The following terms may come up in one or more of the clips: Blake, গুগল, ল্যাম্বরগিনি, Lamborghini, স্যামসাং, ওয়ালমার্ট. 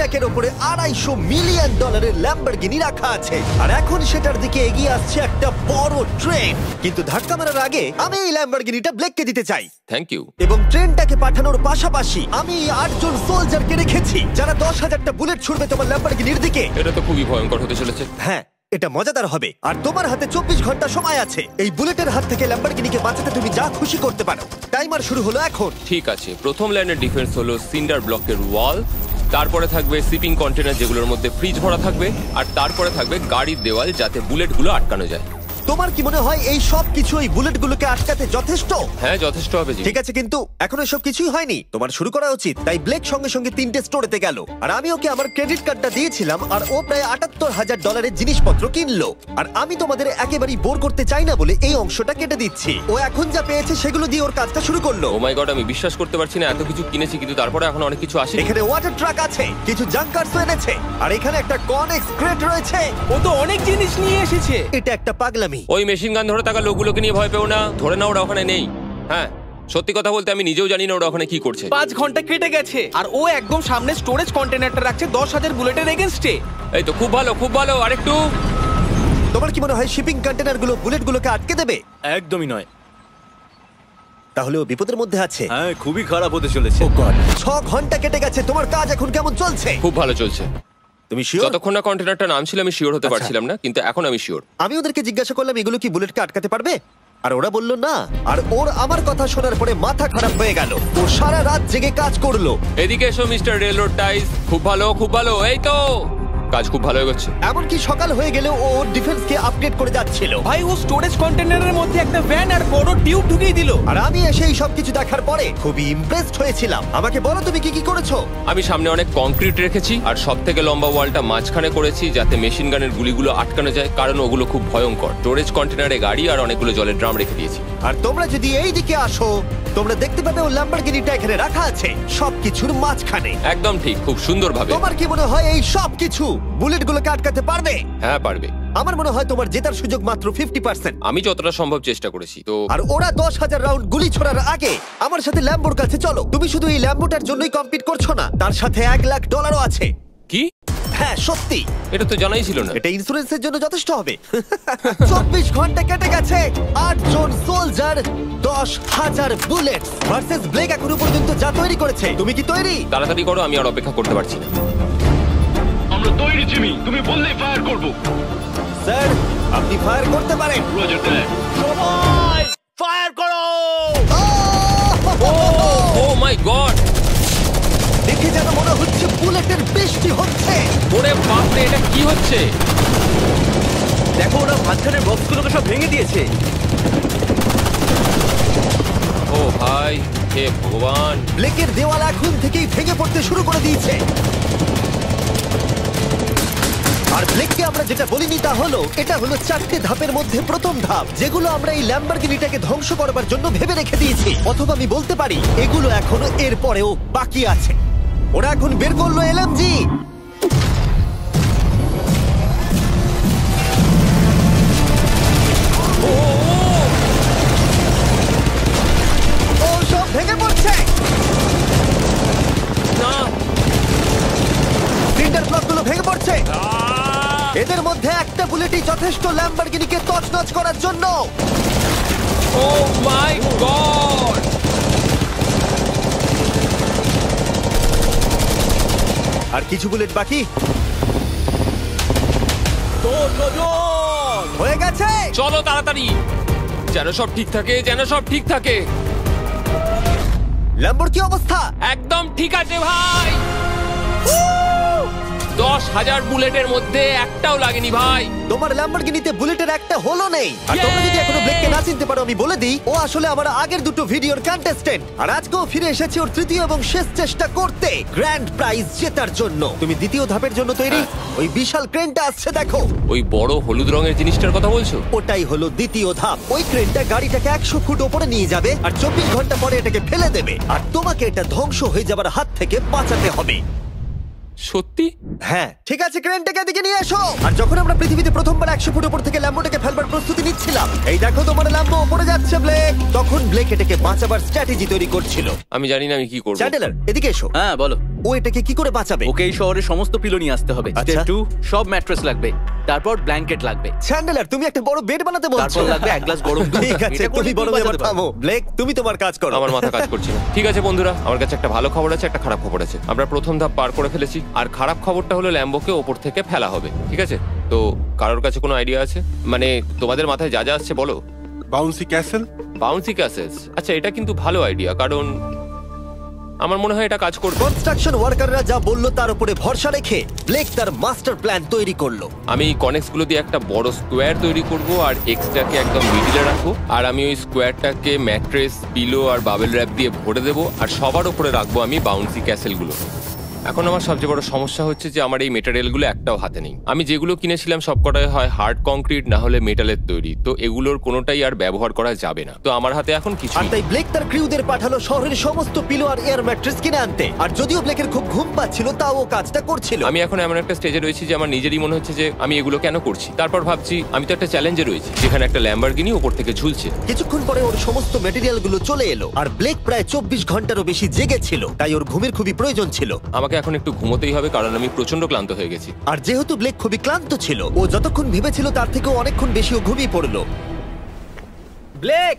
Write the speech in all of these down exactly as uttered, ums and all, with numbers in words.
জ্যাকের উপরে আড়াইশো মিলিয়ন ডলারের ল্যাম্বরগিনি রাখা আছে, আর এখন সেটার দিকে এগিয়ে আসছে একটা বড় ট্রেন। কিন্তু ধাক্কা মারার আগে আমি এই ল্যাম্বরগিনিটা ব্লেককে দিতে চাই। Thank you. এবং ট্রেনটাকে পাঠানোর পাশাপাশি আমি এই আটজন সোলজারকে রেখেছি যারা দশ হাজারটা বুলেট ছুড়বে তোমার ল্যাম্বরগিনির দিকে। এটা তো খুবই ভয়ঙ্কর হতে চলেছে। হ্যাঁ, এটা মজাদার হবে। আর তোমার হাতে চব্বিশ ঘন্টা সময় আছে। এই বুলেটের হাত থেকে ল্যাম্বরগিনিকে বাঁচাতে তুমি যা খুশি করতে পারো। টাইমার শুরু হলো এখন। ঠিক আছে, প্রথম লাইনের ডিফেন্স হলো সিন্ডার ব্লকের ওয়াল, তারপরে থাকবে শিপিং কন্টেনার যেগুলোর মধ্যে ফ্রিজ ভরা থাকবে, আর তারপরে থাকবে গাড়ির দেওয়াল যাতে বুলেটগুলো আটকানো যায়। তোমার কি মনে হয় এই সব কিছু এই বুলেটগুলোকে আটকাতে যথেষ্ট? হ্যাঁ, যথেষ্ট হবে। ঠিক আছে, কিন্তু এখন এসব কিছুই হয়নি, তোমার শুরু করা উচিত। তাই ব্লেক সঙ্গে সঙ্গে তিনটে স্টোরেতে গেল, আর আমি ওকে আমার ক্রেডিট কার্ডটা দিয়েছিলাম, আর ও প্রায় আটাত্তর হাজার ডলারের জিনিসপত্র কিনলো। আর আমি তোমাদের একেবারেই বোর করতে চাই না বলে এই অংশটা কেটে দিচ্ছি। ও এখন যা পেয়েছে সেগুলো দিয়ে ওর কাজটা শুরু করলো। ও মাই গড, আমি বিশ্বাস করতে পারছি না এত কিছু কিনেছি, কিন্তু তারপরে এখন অনেক কিছু আসে। এখানে ওয়াটার ট্রাক আছে, কিছু জাঙ্কারস এনেছে, আর এখানে একটা কনেক্স ক্রেট রয়েছে। ও তো অনেক জিনিস নিয়ে এসেছে। এটা একটা পাগলামি। ওই মেশিন গান ধরে থাকা লোকগুলোকে নিয়ে ভয় পেও না। ধরে না ওরা ওখানে নেই। হ্যাঁ, সত্যি কথা বলতে আমি নিজেও জানি না ওরা ওখানে কি করছে। পাঁচ ঘন্টা কেটে গেছে, আর ও একদম সামনে স্টোরেজ কন্টেনারটা রাখছে দশ হাজার বুলেটের এগেইনস্টে। এই তো খুব ভালো, খুব ভালো। আরেকটু তোমার কি মনে হয় শিপিং কন্টেনারগুলো বুলেটগুলোকে আটকে দেবে? একদমই নয়। তাহলে ও বিপদের মধ্যে আছে। হ্যাঁ, খুবই খারাপ হতে চলেছে। ও গড, ছয় ঘন্টা কেটে গেছে। তোমার কাজ এখন কেমন চলছে? খুব ভালো চলছে। তুমি শিওর? যতক্ষণ না কন্টেনারটা নামছিল আমি শিওর হতে পারছিলাম না, কিন্তু এখন আমি শিওর। আমি ওদেরকে জিজ্ঞাসা করলাম এগুলো কি বুলেটকে আটকাতে পারবে, আর ওরা বলল না। আর ওর আমার কথা শোনার পরে মাথা খারাপ হয়ে গেল। ও সারা রাত জেগে কাজ করলো। এদিকে এসো মিস্টার রেলরোড টাইস। খুব ভালো, খুব ভালো। এই তো কাজ খুব ভালো হচ্ছে। এমনকি সকাল হয়ে গেলেও ও ডিফেন্সকে আপডেট করে যাচ্ছিল। ভাই, ও স্টোরেজ কন্টেনারের মধ্যে একটা ভ্যান আর বড় টিউব ঢুকিয়ে দিল। আর আমি এসে এই সব কিছু দেখার পরে খুবই ইমপ্রেসড হয়েছিলাম। আমাকে বলো তুমি কি কি করেছো? আমি সামনে অনেক কংক্রিট রেখেছি, আর সবথেকে লম্বা ওয়ালটা মাঝখানে করেছি যাতে মেশিন গানের গুলিগুলো আটকানো যায়, কারণ ওগুলো খুব ভয়ঙ্কর। স্টোরেজ কন্টেনারে গাড়ি আর অনেকগুলো জলের ড্রাম রেখে দিয়েছি। আর তোমরা যদি এই দিকে আসো তোমরা দেখতে পাবে ও ল্যাম্বরগিনিটা এখানে রাখা আছে সবকিছুর মাঝখানে। একদম ঠিক, খুব সুন্দরভাবে। তোমার কি মনে হয় এই সবকিছু বুলেটগুলোকে আটকাতে পারবে? হ্যাঁ, পারবে। আমার মনে হয় তোমার জেতার সুযোগ মাত্র পঞ্চাশ শতাংশ। আমি যতটা সম্ভব চেষ্টা করেছি তো। আর ওরা দশ হাজার রাউন্ড গুলি ছোড়ার আগে আমার সাথে ল্যাম্বোর কাছে চলো। তুমি শুধু এই ল্যাম্বোটার জন্যই কম্পিট করছো না, তার সাথে এক লাখ ডলারও আছে। কি? হ্যাঁ, সত্যি। এটা তো জানাই ছিল না। এটা ইন্স্যুরেন্সের জন্য যথেষ্ট হবে। চব্বিশ ঘন্টা কেটে গেছে। আটজন সোলজার, দশ হাজার বুলেট ভার্সেস ব্লেক এখনো পর্যন্ত যা তৈরি করেছে। তুমি কি তৈরি? তাড়াতাড়ি করো, আমি আর অপেক্ষা করতে পারছি না। আমরা তৈরি, জিমি। তুমি বললেই ফায়ার করব। স্যার, আপনি ফায়ার করতে পারেন। রোজার, দেখ। সবাই ফায়ার করো। ও মাই গড, দেখে যেন মনে হচ্ছে বুলেটের বৃষ্টি হচ্ছে। ওরে বাপ রে, এটা কি হচ্ছে? দেখো, ওরা মাঝখানের বক্সগুলোকে সব ভেঙে দিয়েছে। ও ভাই, হে ভগবান। ব্লেকের দেওয়াল এখন থেকেই ভেঙে পড়তে শুরু করে দিয়েছে। আর ব্লেককে আমরা যেটা বলিনি তা হলো এটা হলো চারটে ধাপের মধ্যে প্রথম ধাপ, যেগুলো আমরা এই ল্যাম্বরগিনিটাকে ধ্বংস করবার জন্য ভেবে রেখে দিয়েছি। অথবা আমি বলতে পারি এগুলো এখনো এর পরেও বাকি আছে। ওরা এখন বের করলো এলএমজি। ও সব ভেঙে পড়ছে। না, সিন্ডার ব্লকগুলো ভেঙে পড়ছে। এদের মধ্যে একটা বুলেটই যথেষ্ট ল্যাম্বরগিনিকে তছনছ করার জন্য। ও মাই গড, আর কিছু বুলেট বাকি। তো জোর হয়ে গেছে, চলো তাড়াতাড়ি। যেন সব ঠিক থাকে, যেন সব ঠিক থাকে। ল্যাম্বোর কি অবস্থা? একদম ঠিক আছে ভাই। দশ হাজার বুলেটের মধ্যে একটাও লাগেনি ভাই। তোমার ল্যাম্বরগিনিতে বুলেটের একটা হলো নেই। আর তোমরা যদি এখনো ব্লেককে না চিনতে পারো, আমি বলে দিই ও আসলে আমার আগের দুটো ভিডিওর কন্টেস্টেন্ট, আর আজকেও ফিরে এসেছে ওর তৃতীয় এবং শেষ চেষ্টা করতে গ্র্যান্ড প্রাইজ জেতার জন্য। তুমি দ্বিতীয় ধাপের জন্য তৈরি? ওই বিশাল ক্রেনটা আসছে, দেখো। ওই বড় হলুদ রঙের জিনিসটার কথা বলছো? ওটাই হলো দ্বিতীয় ধাপ। ওই ক্রেনটা গাড়িটাকে একশো ফুট ওপরে নিয়ে যাবে, আর চব্বিশ ঘন্টা পরে এটাকে ফেলে দেবে, আর তোমাকে এটা ধ্বংস হয়ে যাবার হাত থেকে বাঁচাতে হবে। সত্যি? হ্যাঁ। ঠিক আছে, ক্রেনটাকে এদিকে নিয়ে এসো। আর যখন আমরা পৃথিবীতে প্রথমবার একশো ফুট উপর থেকে ল্যাম্বোটাকে ফেলবার প্রস্তুতি নিচ্ছিলাম, এই দেখো তোমার ল্যাম্বো উপরে যাচ্ছে ব্লেক, তখন ব্লেক এটাকে বাঁচাবার স্ট্র্যাটেজি তৈরি করছিল। আমি জানি না আমি কি করব। চ্যান্ডলার, এদিকে এসো। হ্যাঁ, বলো। ও এটাকে কি করে বাঁচাবে? ওকে এই শহরে সমস্ত পিলো নিয়ে আসতে হবে। স্টেপ দুই, সব ম্যাট্রেস লাগবে, তারপর ব্ল্যাঙ্কেট লাগবে। চ্যান্ডেলার, তুমি একটা বড় বেড বানাতে বলছো, তারপর লাগবে এক গ্লাস গরম দুধ। ঠিক আছে, তুমি বড় ব্যাপার থামো। ব্লেক, তুমি তোমার কাজ করো। আমার মাথা কাজ করছে না। ঠিক আছে বন্ধুরা, আমার কাছে একটা ভালো খবর আছে, একটা খারাপ খবর আছে। আমরা প্রথম ধাপ পার করে ফেলেছি, আর খারাপ খবরটা হলো ল্যাম্বোকে ওপর থেকে ফেলা হবে। ঠিক আছে, তো কারোর কাছে কোনো আইডিয়া আছে? মানে তোমাদের মাথায় যা যা আসছে বলো। Bouncy castle. বাউন্সি ক্যাসেল, আচ্ছা এটা কিন্তু ভালো আইডিয়া, কারণ আমার মনে হয় এটা কাজ করবে। কনস্ট্রাকশন ওয়ার্কাররা যা বলল তার উপরে ভরসা রেখে ব্লেক তার মাস্টার প্ল্যান তৈরি করলো। আমি কনেক্সগুলো দিয়ে একটা বড় স্কোয়ার তৈরি করব, আর এক্সটাকে একদম মিডিলে রাখবো, আর আমি ওই স্কোয়ারটাকে ম্যাট্রেস, পিলো আর বাবেল র্যাপ দিয়ে ভরে দেবো, আর সবার উপরে রাখবো আমি বাউন্সি ক্যাসেলগুলো। এখন আমার সবচেয়ে বড় সমস্যা হচ্ছে যে আমার এই মেটেরিয়ালগুলো একটাও হাতে নেই। আমি যেগুলো কিনেছিলাম সবকটাই হয় হার্ড কংক্রিট না হলে মেটালের তৈরি, তো এগুলোর কোনোটাই আর ব্যবহার করা যাবে না, তো আমার হাতে এখন কিছু নেই। তাই ব্লেক তার ক্রিউদের পাঠালো শহরের সমস্ত পিলো আর এয়ার ম্যাট্রেস কিনে আনতে, আর যদিও ব্লেকের খুব ঘুম পাচ্ছিল তাও ও কাজটা করছিল। আমি এখন এমন একটা স্টেজে রয়েছি যে আমার নিজেরই মনে হচ্ছে যে আমি এগুলো কেন করছি। তারপর ভাবছি আমি তো একটা চ্যালেঞ্জে রয়েছি যেখানে একটা ল্যাম্বরগিনি উপর থেকে ঝুলছে। কিছুক্ষণ পরে ওর সমস্ত মেটেরিয়ালগুলো চলে এলো, আর ব্লেক প্রায় চব্বিশ ঘন্টারও বেশি জেগেছিল, তাই ওর ঘুমের খুবই প্রয়োজন ছিল। এখন একটু ঘুমোতেই হবে কারণ আমি প্রচন্ড ক্লান্ত হয়ে গেছি। আর যেহেতু ব্লেক খুবই ক্লান্ত ছিল, ও যতক্ষণ ভেবেছিল তার থেকে অনেকক্ষণ বেশি ও ঘুমিয়ে পড়লো। ব্লেক,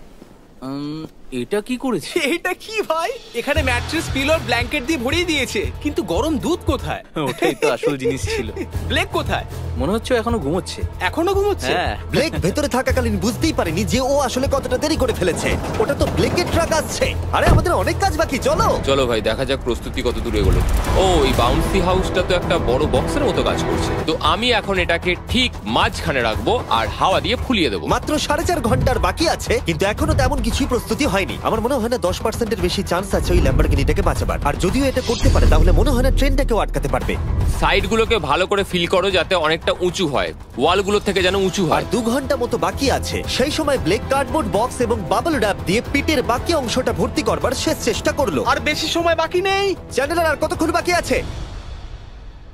এটা কি করেছে? এটা কি ভাই, এখানে ম্যাট্রেস, পিলো আর ব্ল্যাঙ্কেট দিয়ে ভরিয়ে দিয়েছে, কিন্তু গরম দুধ কোথায়? ওটাই তো আসল জিনিস ছিল। ব্লেক কোথায়? মনে হচ্ছে এখনো ঘুমোচ্ছে। এখনো ঘুমোচ্ছে? হ্যাঁ। ব্লেক ভেতরে থাকাকালীন বুঝতেই পারেনি যে ও আসলে কতটা দেরি করে ফেলেছে। ওটা তো ব্লেকের ট্রাক আসছে। আরে আমাদের অনেক কাজ বাকি, চলো চলো ভাই, দেখা যাক প্রস্তুতি কত দূর এগোলো। ও, এই বাউন্সি হাউসটা তো একটা বড় বক্সের মতো কাজ করছে, তো আমি এখন এটাকে ঠিক মাঝখানে রাখবো আর হাওয়া দিয়ে ফুলিয়ে দেবো। মাত্র সাড়ে চার ঘন্টার বাকি আছে, কিন্তু এখনো তেমন কিছুই প্রস্তুতি হয়। আমার মনে হয় না দশ পার্সেন্ট এর বেশি চান্স আছে ওই ল্যাম্বরগিনিটাকে বাঁচাবার, আর যদিও এটা করতে পারে তাহলে মনে হয় না ট্রেনটাকেও আটকাতে পারবে। সাইডগুলোকে ভালো করে ফিল করো যাতে অনেকটা উঁচু হয়, ওয়ালগুলো থেকে যেন উঁচু হয়। আর দু ঘন্টা মতো বাকি আছে, সেই সময় ব্লেক কার্ডবোর্ড বক্স এবং বাবল র্যাপ দিয়ে পিটের বাকি অংশটা ভর্তি করবার শেষ চেষ্টা করলো। আর বেশি সময় বাকি নেই। চ্যানেলার, আর কতক্ষণ বাকি আছে?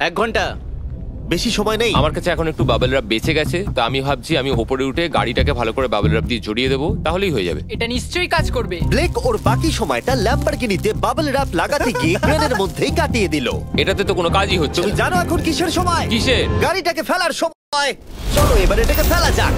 এক ঘন্টা বেশি সময় নেই। আমার কাছে এখন একটু বাবেল র্যাপ বেঁচে গেছে, তা আমি ভাবছি আমি উপরে উঠে গাড়িটাকে ভালো করে বাবেল র্যাপ দিয়ে জড়িয়ে দেবো, তাহলেই হয়ে যাবে। এটা নিশ্চয়ই কাজ করবে। ব্লেক ওর বাকি সময়টা ল্যাম্বরগিনিতে বাবেল র্যাপ লাগাতে গিয়ে ক্রেনের মধ্যেই কাটিয়ে দিল। এটাতে তো কোনো কাজই হচ্ছে। তুমি জানো এখন কিসের সময়? কিসের? গাড়িটাকে ফেলার সময়। চলো এবার এটাকে ফেলা যাক।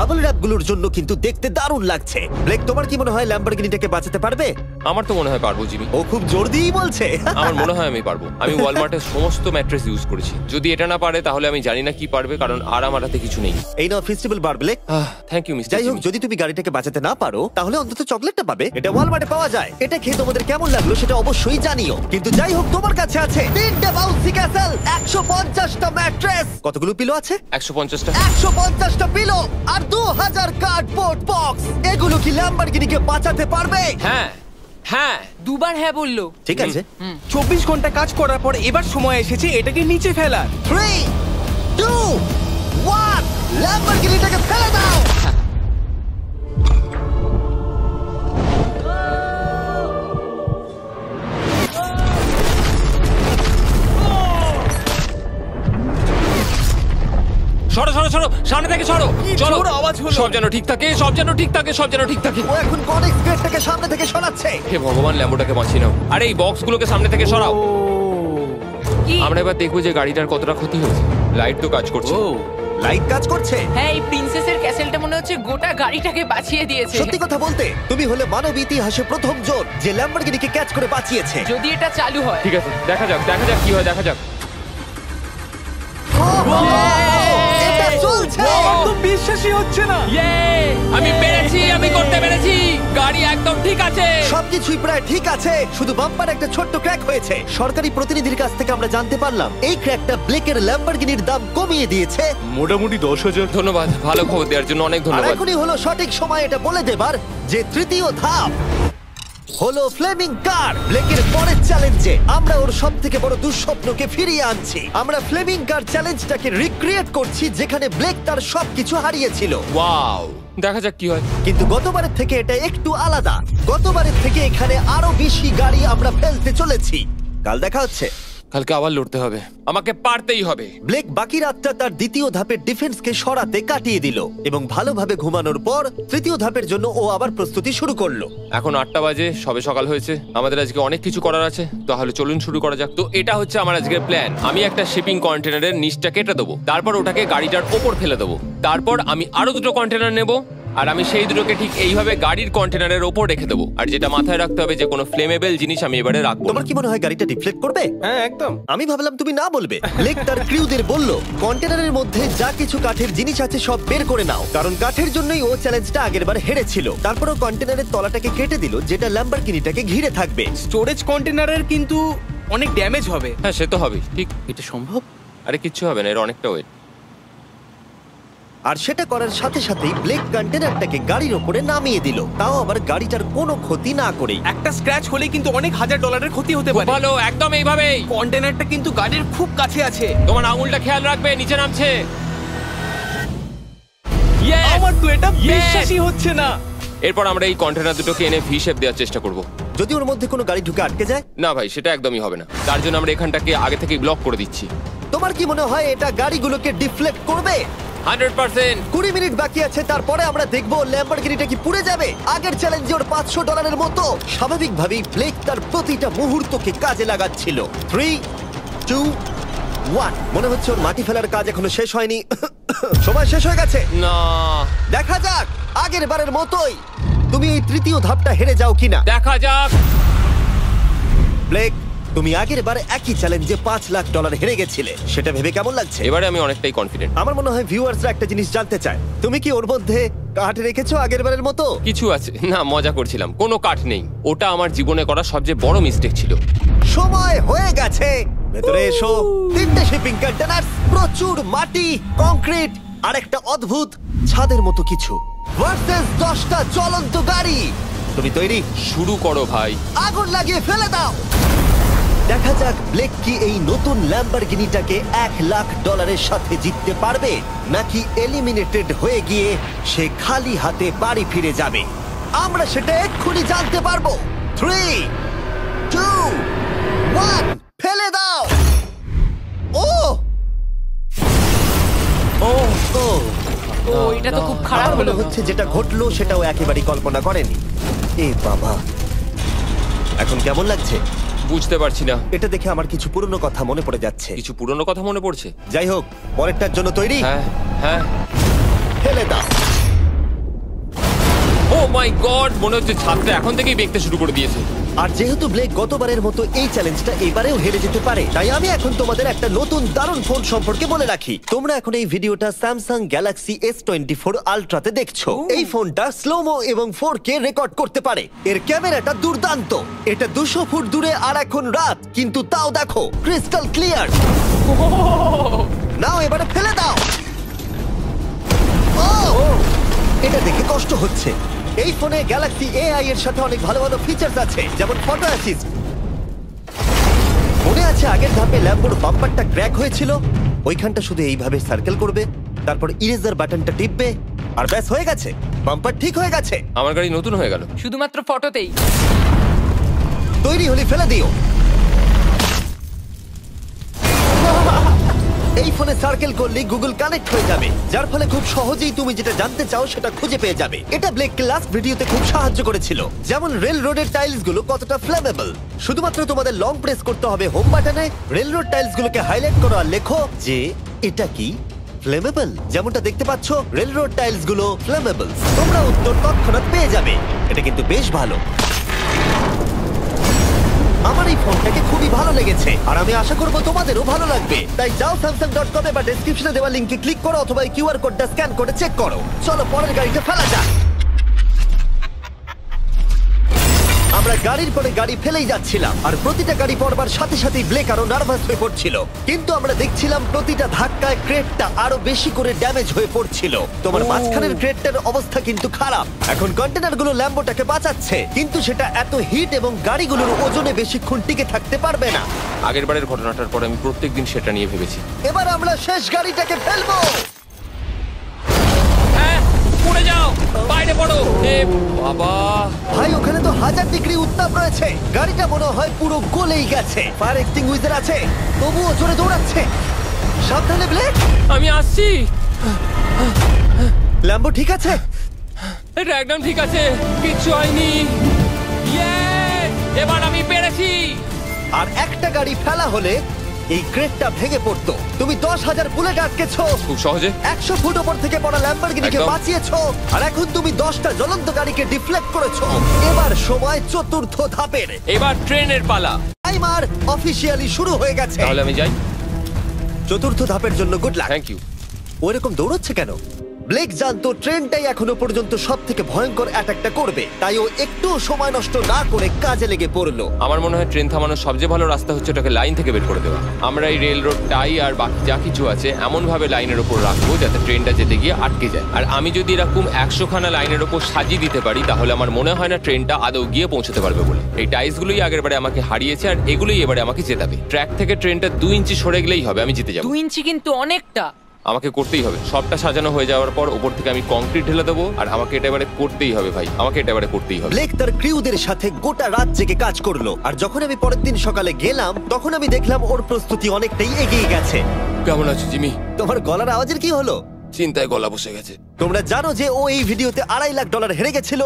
বাবল র্যাপগুলোর জন্য কিন্তু দেখতে দারুণ লাগছে। ব্লেক, তোমার কি মনে হয় ল্যাম্বরগিনিটাকে বাঁচাতে পারবে? আমার তো মনে হয় পারবো জিমি। ও খুব জোর দিয়েই বলছে। আমার মনে হয় আমি পারবো। আমি ওয়ালমার্টের সমস্ত ম্যাট্রেস ইউজ করেছি, যদি এটা না পারে তাহলে আমি জানি না কি পারবে, কারণ আর আমার হাতে কিছু নেই। এই নাও festival bar, Blake. Thank you mister. যাই হোক, যদি তুমি গাড়িটাকে বাঁচাতে না পারো তাহলে অন্তত চকলেটটা পাবে, এটা ওয়ালমার্টে পাওয়া যায়। এটা খেয়ে তোমাদের কেমন লাগলো সেটা অবশ্যই জানিও, কিন্তু যাই হোক তোমার কাছে আছে তিনটে বাউন্সি ক্যাসেল, একশো পঞ্চাশটা ম্যাট্রেস, কতগুলো পিলো আছে? একশো পঞ্চাশটা একশো পঞ্চাশটা পিলো আর দু হাজার কার্ডবোর্ড বক্স। এগুলো কি ল্যাম্বরগিনিকে বাঁচাতে পারবে? হ্যাঁ হ্যাঁ, দুবার হ্যাঁ বললো। ঠিক আছে, চব্বিশ ঘন্টা কাজ করার পর এবার সময় এসেছে এটাকে নিচে ফেলার। থ্রি টু ওয়ান, ল্যাম্বরগিনিটাকে ফেলে দাও। সরো সরো সরো, সামনে থেকে সরো। চলো, আওয়াজ হলো। সব যেন ঠিক থাকে, সব যেন ঠিক থাকে, সব যেন ঠিক থাকে। ও এখন কনেক্স গেটটাকে সামনে থেকে সরাচ্ছে। হে ভগবান, ল্যাম্বোটাকে বাঁচিয়ে নাও। আরে এই বক্সগুলোকে সামনে থেকে সরাও। আমরা এবার দেখবো যে গাড়িটার কতটা ক্ষতি হয়েছে। লাইট তো কাজ করছে। ও, লাইট কাজ করছে। হ্যাঁ, এই প্রিন্সেসের ক্যাসেলটা মনে হচ্ছে গোটা গাড়িটাকে বাঁচিয়ে দিয়েছে। সত্যি কথা বলতে, তুমি হলে মানব ইতিহাসে প্রথম জন যে ল্যাম্বরগিনিকে ক্যাচ করে বাঁচিয়েছে, যদি এটা চালু হয়। ঠিক আছে, দেখা যাক দেখা যাক কি হয়। দেখা যাক। সবকিছুই প্রায় ঠিক আছে, শুধু বাম্পারে একটা ছোট্ট ক্র্যাক হয়েছে। সরকারি প্রতিনিধির কাছ থেকে আমরা জানতে পারলাম এই ক্র্যাকটা ব্লেকের ল্যাম্বরগিনির দাম কমিয়ে দিয়েছে মোটামুটি দশ হাজার। ধন্যবাদ, ভালো খবর দেওয়ার জন্য অনেক ধন্যবাদ। এখনই হলো সঠিক সময় এটা বলে দেবার যে তৃতীয় ধাপ হলো ফ্লেমিং কার। ব্লেকের পরের চ্যালেঞ্জে আমরা ওর সবথেকে বড় দুঃস্বপ্নকে ফিরিয়ে আনছি। আমরা ফ্লেমিং কার চ্যালেঞ্জটাকে রিক্রিয়েট করছি যেখানে ব্লেক তার সবকিছু হারিয়েছিল। ওয়াও, দেখা যাক কি হয়। কিন্তু গতবারের থেকে এটা একটু আলাদা। গতবারের থেকে এখানে আরো বেশি গাড়ি আমরা ফেলতে চলেছি। কাল দেখা হচ্ছে। কালকে আবার লড়তে হবে, আমাকে পারতেই হবে। ব্লেক বাকি রাতটা তার দ্বিতীয় ধাপের ডিফেন্সকে সরাতে কাটিয়ে দিল এবং ভালোভাবে ঘুমানোর পর তৃতীয় ধাপের জন্য ও আবার প্রস্তুতি শুরু করলো। এখন আটটা বাজে, সবে সকাল হয়েছে, আমাদের আজকে অনেক কিছু করার আছে, তাহলে চলুন শুরু করা যাক। তো এটা হচ্ছে আমার আজকের প্ল্যান। আমি একটা শিপিং কন্টেনারের নিচটা কেটে দেবো, তারপর ওটাকে গাড়িটার ওপর ফেলে দেবো, তারপর আমি আরো দুটো কন্টেনার নেবো আর আমি সেই দুটোকে ঠিক এইভাবে গাড়ির কন্টেনারের ওপর রেখে দেবো। আর যেটা মাথায় রাখতে হবে যে কোনো ফ্লেমেবল জিনিস আমি এবারে রাখবো। তোমার কি মনে হয় গাড়িটা ডিফ্লেক্ট করবে? হ্যাঁ একদম। আমি ভাবলাম তুমি না বলবে। ব্লেক তার ক্রিউদের বলল কন্টেনারের মধ্যে যা কিছু কাঠের জিনিস আছে সব বের করে নাও, কারণ কাঠের জন্যই ও চ্যালেঞ্জটা আগেরবার হেরেছিল। তারপর ও কন্টেনারের তলাটাকে কেটে দিল যেটা ল্যাম্বরগিনিটাকে ঘিরে থাকবে। স্টোরেজ কন্টেনারের কিন্তু অনেক ড্যামেজ হবে। হ্যাঁ সে তো হবে, ঠিক এটা সম্ভব। আরে কিচ্ছু হবে না, এর অনেকটা ওয়েট। আর সেটা করার সাথে সাথেই ব্লেক কন্টেনারটাকে গাড়ির উপরে নামিয়ে দিল, তাও আবার গাড়িটার কোনো ক্ষতি না করে। একটা স্ক্র্যাচ হলে কিন্তু অনেক হাজার ডলারের ক্ষতি হতে পারে। ভালো, একদম এইভাবেই। কন্টেনারটা কিন্তু গাড়ির খুব কাছে আছে, তোমার আঙুলটা খেয়াল রাখবে, নিচে নামছে। আমার তো এটা বিশ্বাসই হচ্ছে না। এরপর আমরা এই কন্টেনার দুটোকে এনে ভি শেপ দেওয়ার চেষ্টা করব। যদি ওর মধ্যে কোনো গাড়ি ঢুকে আটকে যায়? না ভাই, সেটা একদমই হবে না, তার জন্য আমরা এখানটাকে আগে থেকে ব্লক করে দিচ্ছি। তোমার কি মনে হয় এটা গাড়িগুলোকে ডিফ্লেক্ট করবে? একশো শতাংশ। কুড়ি মিনিট বাকি আছে, তারপরে আমরা দেখবো ল্যাম্বরগিনিটা কি পুড়ে যাবে। আগের চ্যালেঞ্জে ওর পাঁচশো ডলারের মতো। স্বাভাবিকভাবেই ব্লেক তার প্রতিটা মুহূর্তকে কাজে লাগাচ্ছিল। Three two one. মনে হচ্ছে ওর মাটি ফেলার কাজ এখনো শেষ হয়নি। সময় শেষ হয়ে গেছে। না, দেখা যাক আগের বারের মতোই তুমি এই তৃতীয় ধাপটা হেরে যাও কিনা। দেখা যাক। ব্লেক, তুমি আগের বার একই চ্যালেঞ্জে পাঁচ লাখ ডলার হেরে গেছিলে, সেটা ভেবে কেমন লাগছে? এবারে আমি অনেকটাই কনফিডেন্ট। আমার মনে হয় ভিউয়ার্সরা একটা জিনিস জানতে চায়, তুমি কি ওর মধ্যে কাঠ রেখেছো আগের বারের মতো? কিছু আছে? না, মজা করছিলাম, কোনো কাঠ নেই। ওটা আমার জীবনে করা সবচেয়ে বড় মিস্টেক ছিল। সময় হয়ে গেছে, ভেতরে এসো। তিনটে শিপিং কন্টেনার, প্রচুর মাটি, কংক্রিট আর একটা অদ্ভুত ছাদের মতো কিছু ভার্সেস দশটা চলন্ত গাড়ি। তুমি তৈরি? শুরু করো ভাই, আগুন লাগিয়ে ফেলে দাও। দেখা যাক ব্লেক কি এই নতুন ল্যাম্বরগিনিটাকে এক লাখ ডলারের সাথে জিততে পারবে, নাকি এলিমিনেটেড হয়ে গিয়ে সে খালি হাতে বাড়ি ফিরে যাবে। আমরা সেটা এক্ষুনি জানতে পারবো। Three two one. ফেলে দাও। ও ও ও এটা তো খুব খারাপ হলো। হচ্ছে যেটা ঘটলো সেটাও একেবারে কল্পনা করেনি। এ বাবা, এখন কেমন লাগছে? বুঝতে পারছি না। এটা দেখে আমার কিছু পুরনো কথা মনে পড়ে যাচ্ছে। কিছু পুরনো কথা মনে পড়ছে? যাই হোক, পরেরটার জন্য তৈরি? হ্যাঁ হ্যাঁ, ফেলে দাও। ও মাই গড, মনে হচ্ছে ছাদটা এখন থেকেই বেঁকতে শুরু করে দিয়েছে। আর যেহেতু ব্লেক গতবারের মতো এই চ্যালেঞ্জটা এবারেও হেরে যেতে পারে, তাই আমি এখন তোমাদের একটা নতুন দারুণ ফোন সম্পর্কে বলে রাখি। তোমরা এখন এই ভিডিওটা স্যামসাং Galaxy S twenty four আলট্রাতে দেখছো। এই ফোনটা স্লোমো এবং ফোর কে রেকর্ড করতে পারে। এর ক্যামেরাটা দুর্দান্ত। এটা দুশো ফুট দূরে, আর এখন রাত, কিন্তু তাও দেখো ক্রিস্টাল ক্লিয়ার। নাও এবারে ফেলে দাও। ও এটা দেখে কষ্ট হচ্ছে। এই ফোনে গ্যালাক্সি এআই এর সাথে অনেক ভালো ভালো ফিচারস আছে, যেমন ফটো অ্যাসিস্ট। মনে আছে আগের ধাপে ল্যাম্বোর বাম্পারটা ক্র্যাক হয়েছিল? ওইখানটা শুধু এইভাবে সার্কেল করবে, তারপর ইরেজার বাটনটা টিপবে, আর ব্যাস হয়ে গেছে, বাম্পার ঠিক হয়ে গেছে। আমার গাড়ি নতুন হয়ে গেল শুধুমাত্র ফটোতেই। তৈরি হলে ফেলে দিও। এই ফোনে সার্কেল করলে গুগল কানেক্ট হয়ে যাবে, যার ফলে খুব সহজেই তুমি যেটা জানতে চাও সেটা খুঁজে পেয়ে যাবে। এটা ব্লেক লাস্ট ভিডিওতে খুব সাহায্য করেছিল, যেমন রেল রোডের টাইলস গুলো কতটা ফ্লেমেবল। শুধুমাত্র তোমাদের লং প্রেস করতে হবে হোম বাটনে, রেল রোড টাইলস গুলোকে হাইলাইট করো আর লেখো যে এটা কি ফ্লেমেবল। যেমনটা দেখতে পাচ্ছ, রেল রোড টাইলস গুলো ফ্লেমেবল। তোমরা উত্তর তৎক্ষণাৎ পেয়ে যাবে। এটা কিন্তু বেশ ভালো। আমার এই ফোনটাকে খুবই ভালো লেগেছে, আর আমি আশা করবো তোমাদেরও ভালো লাগবে। তাই যাও স্যামসাং ডট কম এ বা ডেসক্রিপশনে দেওয়া লিঙ্কে ক্লিক করো, অথবা কিউআর কোডটা স্ক্যান করে চেক করো। চলো পরের গাড়িতে ফেলা যাক। আমরা গাড়ির পরে গাড়ি ফেলেই যাচ্ছিলাম, আর প্রতিটা গাড়ি পড়বার সাথে সাথেই ব্লেক আরো নার্ভাস হয়ে পড়ছিল। কিন্তু আমরা দেখছিলাম প্রতিটা ধাক্কায় ক্রেটটা আরো বেশি করে ড্যামেজ হয়ে পড়ছিল। তোমার মাঝখানের ক্রেটটার অবস্থা কিন্তু খারাপ। এখন কন্টেনারগুলো ল্যাম্বোটাকে বাঁচাচ্ছে, কিন্তু সেটা এত হিট এবং গাড়িগুলোর ওজনে বেশিক্ষণ টিকে থাকতে পারবে না। আগের বারের ঘটনাটার পর আমি প্রত্যেকদিন সেটা নিয়ে ভেবেছি। এবার আমরা শেষ গাড়িটাকে ফেলবো। পড়ে যাও, বাইরে পড়ো। এ বাবা ভাই, ওখানে তো হাজার ডিগ্রি উত্তাপ রয়েছে। গাড়িটা মনে হয় পুরো গলেই গেছে। ফায়ার এক্সটিংগুইশার আছে, তবুও জোরে দৌড়াচ্ছে। সাবধানে ব্লেক, আমি আসছি। ল্যাম্বো ঠিক আছে? এটা একদম ঠিক আছে, কিচ্ছু হয়নি। এবার আমি পেরেছি। আর একটা গাড়ি ফেলা হলে এই ক্রেটটা ভেঙে পড়তো। তুমি দশ হাজার বুলেট আটকেছো খুব সহজে, একশো ফুট ওপর থেকে পড়া ল্যাম্বরগিনিকে বাঁচিয়েছো, আর এখন তুমি দশটা জ্বলন্ত গাড়িকে ডিফ্লেক্ট করেছো। এবার সময় চতুর্থ ধাপের, এবার ট্রেনের পালা। টাইমার অফিশিয়ালি শুরু হয়ে গেছে। তাহলে আমি যাই। চতুর্থ ধাপের জন্য গুড লাক। Thank you. ওইরকম দৌড়চ্ছে কেন? ব্লেক জানতো ট্রেনটাই এখনো পর্যন্ত সব থেকে ভয়ঙ্কর অ্যাটাকটা করবে, তাই ও একটু সময় নষ্ট না করে কাজে লেগে পড়লো। আমার মনে হয় ট্রেন থামানোর সবচেয়ে ভালো রাস্তা হচ্ছে ওটাকে লাইন থেকে বের করে দেওয়া। আমরা এই রেল রোড টাই আর বাকি যা কিছু আছে এমনভাবে লাইনের ওপর রাখবো যাতে ট্রেনটা যেতে গিয়ে আটকে যায়। আর আমি যদি এরকম একশো খানা লাইনের ওপর সাজিয়ে দিতে পারি তাহলে আমার মনে হয় না ট্রেনটা আদৌ গিয়ে পৌঁছতে পারবে বলে। এই টাইসগুলোই আগের বারে আমাকে হারিয়েছে, আর এগুলোই এবারে আমাকে জেতাবে। ট্র্যাক থেকে ট্রেনটা দুই ইঞ্চি সরে গেলেই হবে, আমি জিতে যাবো। দুই ইঞ্চি কিন্তু অনেকটা। আমাকে করতেই হবে। সবটা সাজানো হয়ে যাওয়ার পর উপর থেকে আমি কংক্রিট ঢেলে দেবো, আর আমাকে এটা এবারে করতেই হবে ভাই, আমাকে এটা এবারে করতেই হবে। ব্লেক তার ক্রিউদের সাথে গোটা রাত জেগে কাজ করলো, আর যখন আমি পরের দিন সকালে গেলাম তখন আমি দেখলাম ওর প্রস্তুতি অনেকটাই এগিয়ে গেছে। কেমন আছো জিমি? তোমার গলার আওয়াজের কি হলো? চিন্তায় গলা বসে গেছে। তোমরা জানো যে ও এই ভিডিওতে আড়াই লাখ ডলার হেরে গেছিল,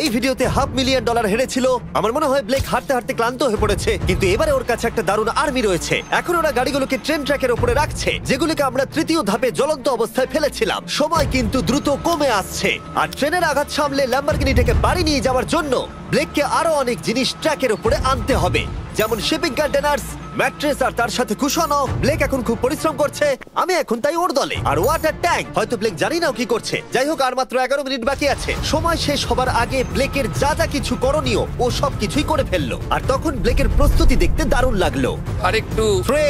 এই ভিডিওতে হাফ মিলিয়ন ডলার হেরেছিল। আমার মনে হয় ব্লেক হাঁটতে হাঁটতে ক্লান্ত হয়ে পড়েছে, কিন্তু এবারে ওর কাছে একটা দারুণ আর্মি রয়েছে। এখন ওরা গাড়িগুলোকে ট্রেন ট্র্যাকের উপরে রাখছে, যেগুলোকে আমরা তৃতীয় ধাপে জ্বলন্ত অবস্থায় ফেলেছিলাম। সময় কিন্তু দ্রুত কমে আসছে, আর ট্রেনের আঘাত সামলে ল্যাম্বরগিনিটাকে বাড়ি নিয়ে যাওয়ার জন্য ব্লেককে আরো অনেক জিনিস ট্র্যাকের উপরে আনতে হবে, যেমন শিপিং কন্টেনার্স, ম্যাট্রেস আর তার সাথে কুশনও। ব্লেক এখন খুব পরিশ্রম করছে, আমি এখন তাই ওর দলে। আর ওয়াটার ট্যাঙ্ক, হয়তো ব্লেক জানি না কি করছে। যাই হোক, আর মাত্র এগারো মিনিট বাকি আছে। সময় শেষ হবার আগে ব্লেকের যা যা কিছু করণীয় ও সব কিছুই করে ফেললো, আর তখন ব্লেকের প্রস্তুতি দেখতে দারুণ লাগলো। আর একটু থ্রি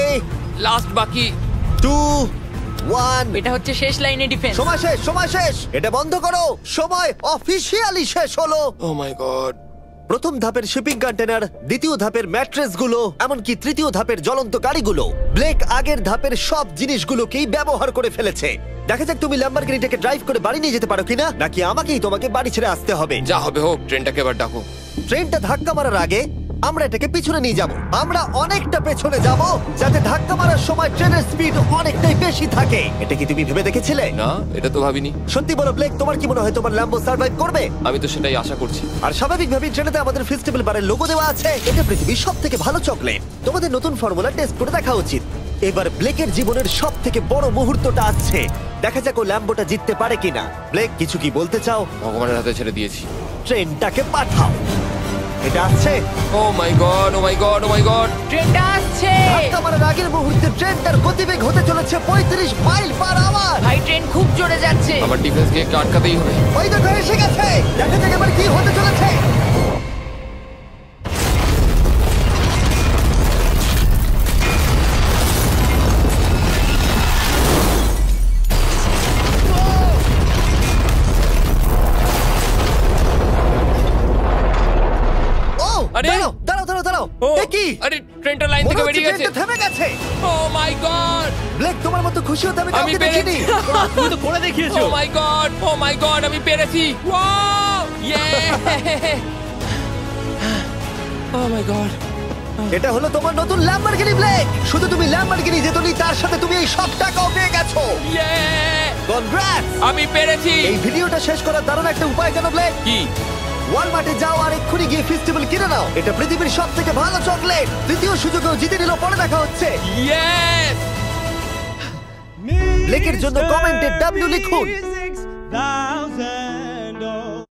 লাস্ট বাকি, টু ওয়ান। এটা হচ্ছে শেষ লাইনে ডিফেন্স। সময় শেষ, সময় শেষ, এটা বন্ধ করো। সময় অফিশিয়ালি শেষ হলো। Oh my god. প্রথম ধাপের শিপিং কন্টেনার, দ্বিতীয় ধাপের ম্যাট্রেসগুলো, এমনকি তৃতীয় ধাপের জ্বলন্ত গাড়িগুলো, ব্লেক আগের ধাপের সব জিনিসগুলোকেই ব্যবহার করে ফেলেছে। দেখা যাক তুমি ল্যাম্বরগিনিটাকে ড্রাইভ করে বাড়ি নিয়ে যেতে পারো কিনা, নাকি আমাকেই তোমাকে বাড়ি ছেড়ে আসতে হবে। যা হবে হোক, ট্রেনটাকে এবার ডাকো। ট্রেনটা ধাক্কা মারার আগে আমরা এটাকে পিছনে নিয়ে যাব। আমরা অনেকটা পেছনে যাব যাতে ধাক্কা মারার সময় ট্রেনের স্পিড অনেকটাই বেশি থাকে। এটা কি তুমি ভেবে দেখেছিলে? না, এটা তো ভাবিনি। সত্যি বলো ব্লেক, তোমার কি মনে হয় তোমার ল্যাম্বো সার্ভাইভ করবে? আমি তো সেটাই আশা করছি। আর স্বাভাবিকভাবেই ট্রেনেতে আমাদের ফেস্টিভ্যাল বারের লোগো দেওয়া আছে। এটা পৃথিবীর সবথেকে ভালো চকলেট। তোমাদের নতুন ফর্মুলা টেস্ট করে দেখা উচিত। এবার ব্লেকের জীবনের সবথেকে বড় মুহূর্তটা আসছে। দেখা যাক ও ল্যাম্বোটা জিততে পারে কিনা। ব্লেক, কিছু কি বলতে চাও? ভগবানের হাতে ছেড়ে দিয়েছি। ট্রেনটাকে পাঠাও। এটা আসছে। Oh my god, oh my god, oh my god, ট্রেনটা আসছে। আমার আগের মুহূর্তে ট্রেনটার গতিবেগ হতে চলেছে পঁয়ত্রিশ মাইল পার আওয়ার। ভাই, ট্রেন খুব জোরে যাচ্ছে। আমার ডিফেন্সকে আটকাতেই হবে। ওই দেখো এসে গেছে। দেখা যাক এবার কি হতে চলেছে। এটা হলো তোমার নতুন ল্যাম্বরগিনি ব্লেক। শুধু তুমি ল্যাম্বরগিনি জেতনি, তার সাথে তুমি এই সব টাকাও পেয়ে গেছো। কনগ্রাটস, আমি পেরেছি। এই ভিডিওটা শেষ করার দারুণ একটা উপায় জানো ব্লেক? কি? ওয়ালমার্টে যাও আর এক্ষুনি গিয়ে ফেস্টিভ্যাল কিনে নাও। এটা পৃথিবীর সব থেকে ভালো চকলেট। তৃতীয় সুযোগেও জিতে নিল। পরে দেখা হচ্ছে। ব্লেকের জন্য কমেন্টে ডব্লিউ লিখুন।